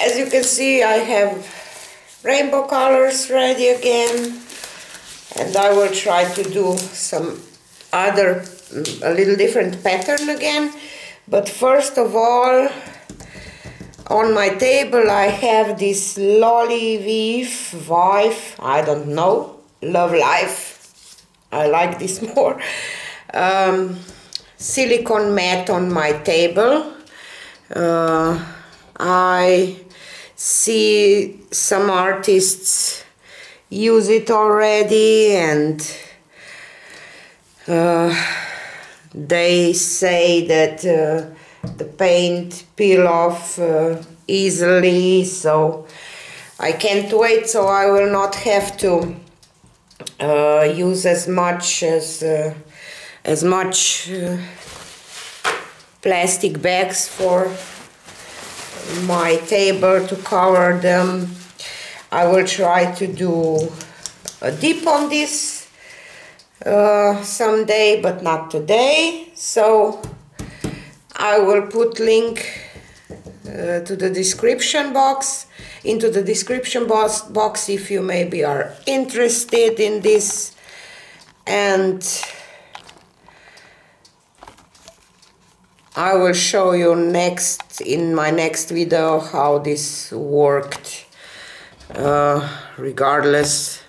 As you can see, I have rainbow colors ready again, and I will try to do some other, a little different pattern again. But first of all, on my table I have this Lolly Vive, I don't know, Love Life, I like this more, silicone mat on my table. I see some artists use it already, and they say that the paint peel off easily, so I can't wait, so I will not have to use as much plastic bags for my table to cover them. I will try to do a dip on this someday, but not today. So I will put link to the description box, into the description box if you maybe are interested in this. And I will show you next, in my next video, how this worked. Regardless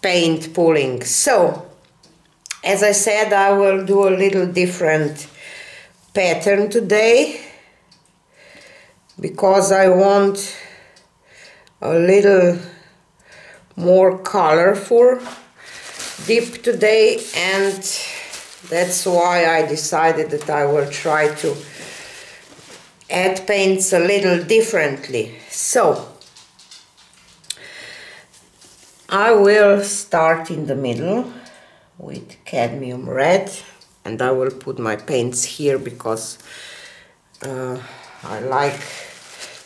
paint pulling. So, as I said, I will do a little different pattern today, because I want a little more colorful dip today, and that's why I decided that I will try to add paints a little differently. So I will start in the middle with cadmium red, and I will put my paints here because I like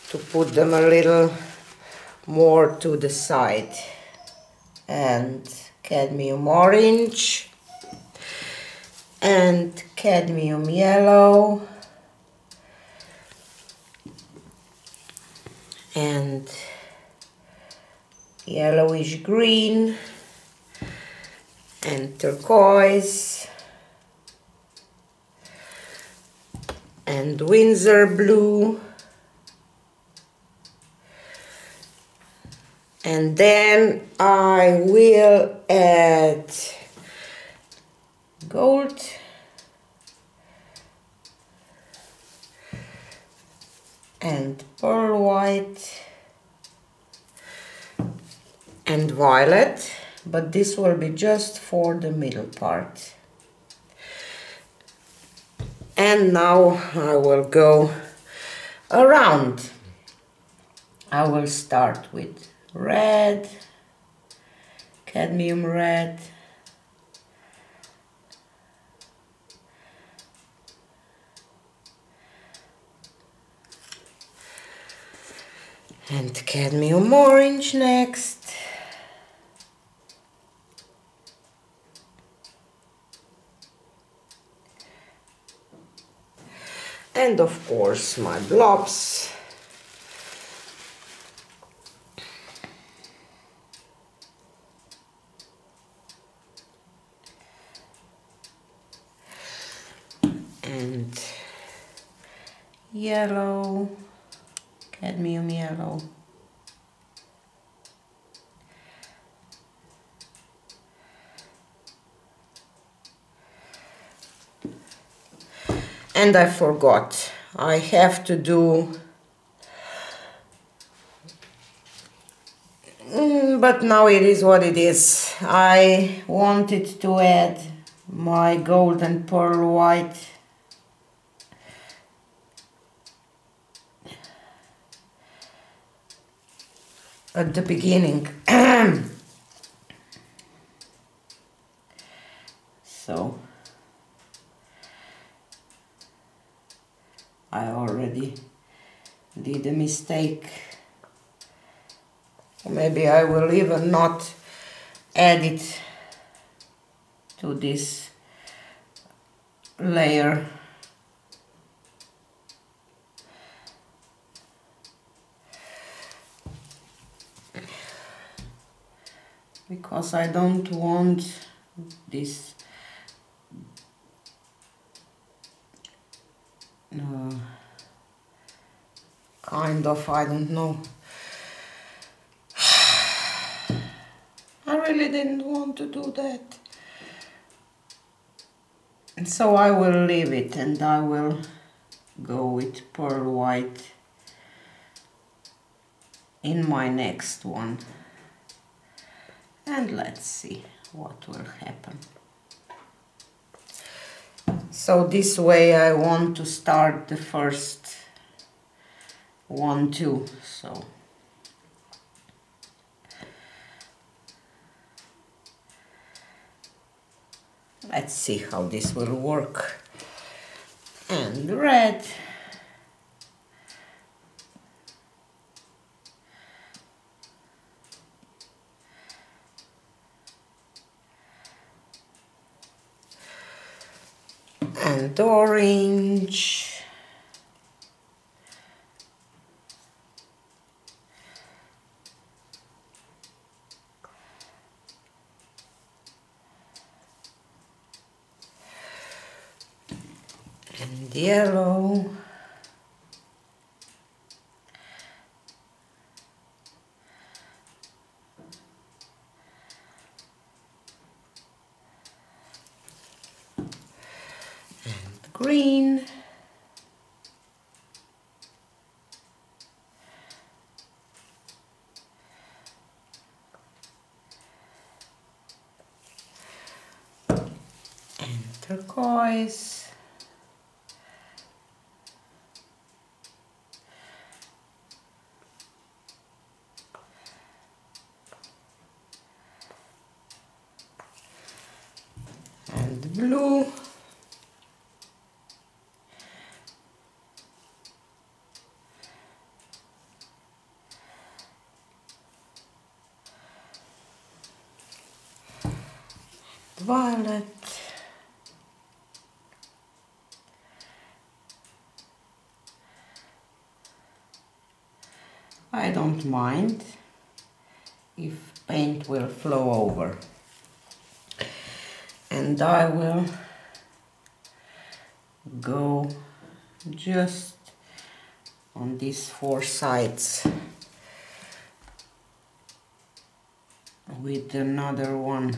to put them a little more to the side. And cadmium orange and cadmium yellow and yellowish green and turquoise and Windsor blue, and then I will add gold and pearl white and violet, but this will be just for the middle part. And now I will go around. I will start with red, cadmium red, and cadmium orange next, and of course my blobs. And yellow, cadmium yellow, and I forgot, I have to do, but now it is what it is. I wanted to add my gold and pearl white at the beginning. So I already did a mistake. Maybe I will even not add it to this layer. because I don't want this kind of, I don't know, I really didn't want to do that. And so I will leave it and I will go with pearl white in my next one. And let's see what will happen. So this way I want to start the first one too. So let's see how this will work. And red. And orange, and yellow, green, and turquoise, and blue. Violet I don't mind if paint will flow over, and I will go just on these four sides with another one.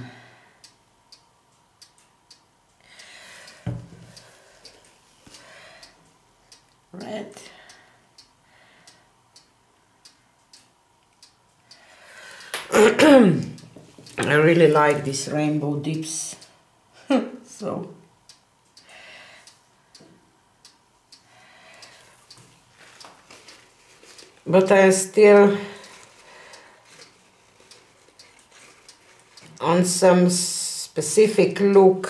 Red, I really like these rainbow dips. So but I'm still on some specific look.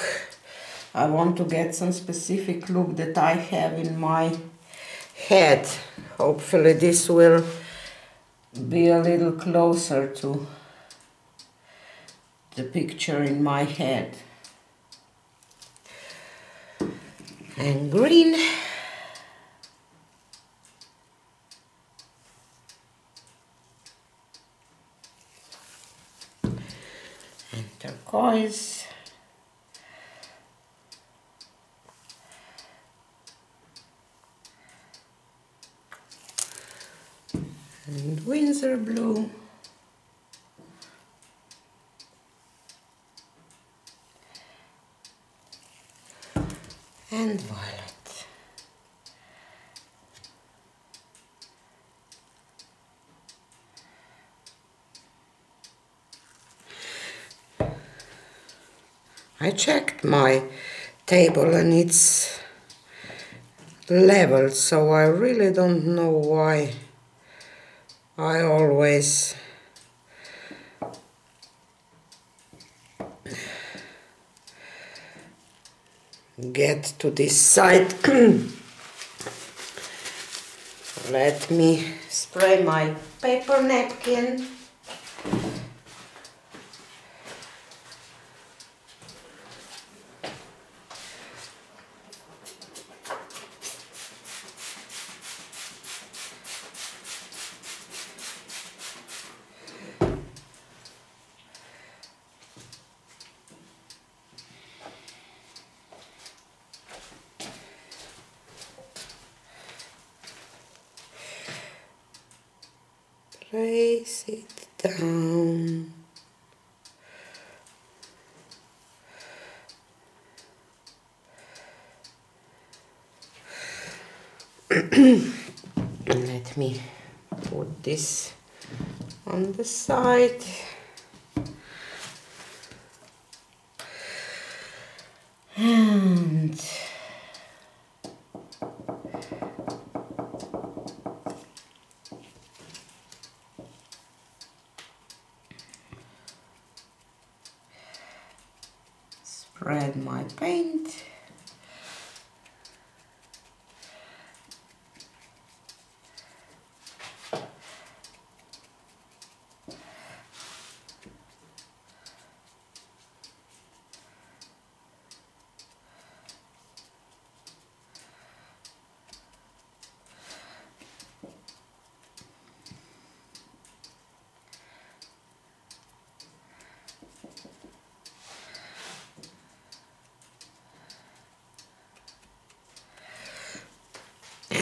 I want to get some specific look that I have in my head. Hopefully this will be a little closer to the picture in my head. And green. And turquoise. And Windsor blue, and violet, I checked my table and it's level, so I really don't know why I always get to this side. Let me spray my paper napkin. trace it down. Let me put this on the side. And spread my paint.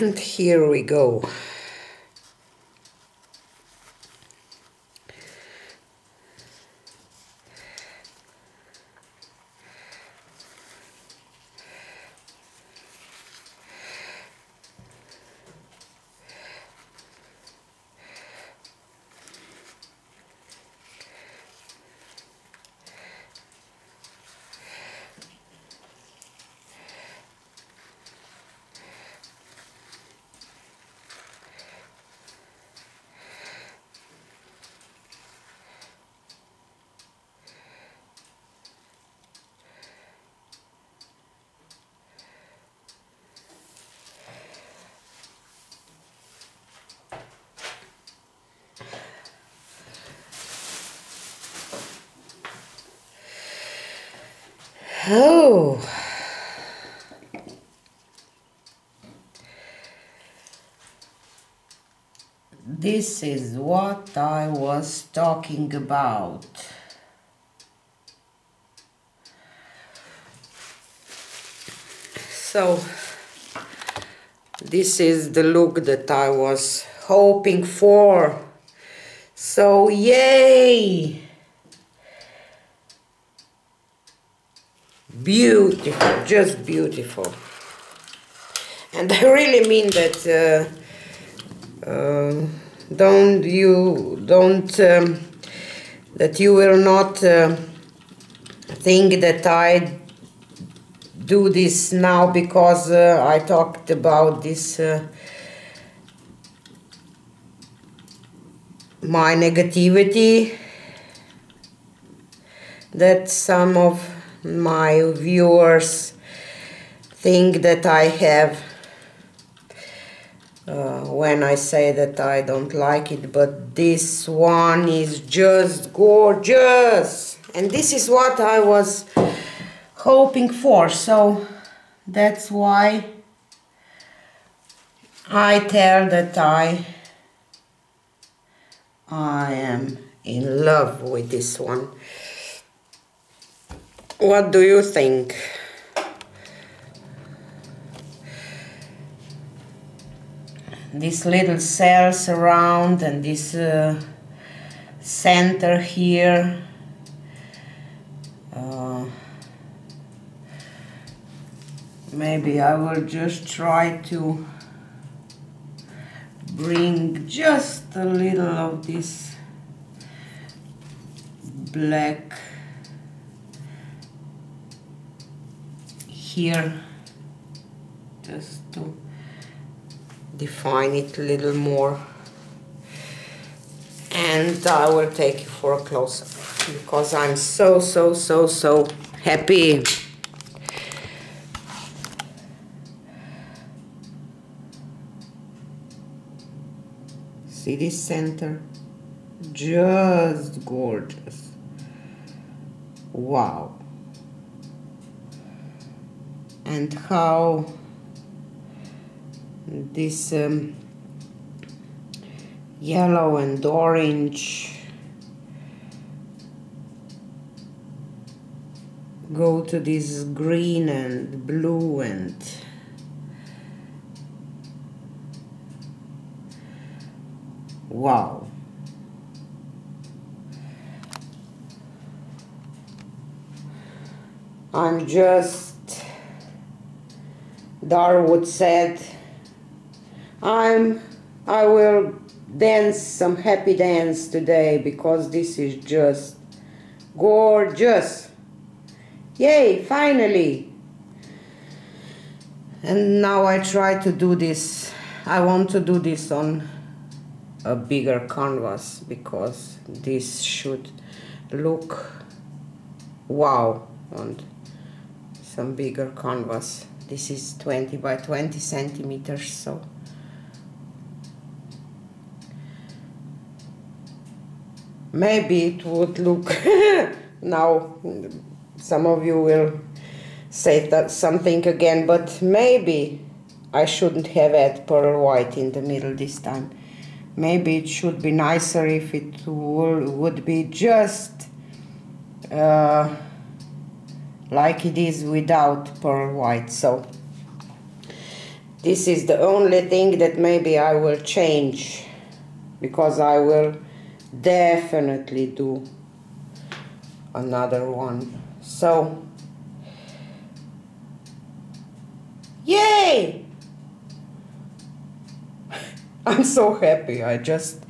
And here we go. Oh, this is what I was talking about. So this is the look that I was hoping for. So yay! Beautiful, just beautiful. And I really mean that. That you will not think that I do this now because I talked about this my negativity that some of my viewers think that I have when I say that I don't like it, but this one is just gorgeous, and this is what I was hoping for. So that's why I tell that I am in love with this one. What do you think? These little cells around and this center here. Maybe I will just try to bring just a little of this black here, just to define it a little more, and I will take you for a close-up because I'm so happy. See this center? Just gorgeous. Wow. And how this yellow and orange go to this green and blue, and wow, I'm just Darwood said, I will dance some happy dance today because this is just gorgeous. Yay, finally. And now I try to do this. I want to do this on a bigger canvas because this should look wow on some bigger canvas. This is 20 by 20 centimeters, so maybe it would look now some of you will say that something again, but maybe I shouldn't have had pearl white in the middle this time. Maybe it should be nicer if it would be just like it is without pearl white. So this is the only thing that maybe I will change, because I will definitely do another one. So yay! I'm so happy. I just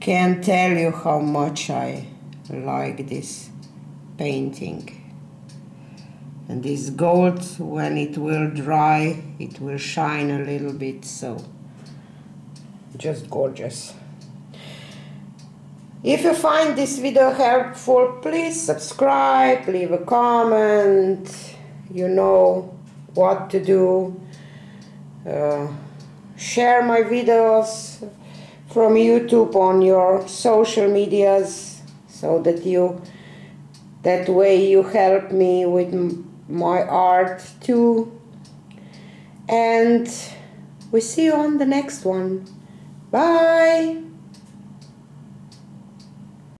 can't tell you how much I like this painting. And this gold, when it will dry, it will shine a little bit, so just gorgeous. If you find this video helpful, please subscribe, leave a comment, you know what to do. Share my videos from YouTube on your social medias, so that that way you help me with my art too, and we see you on the next one. Bye.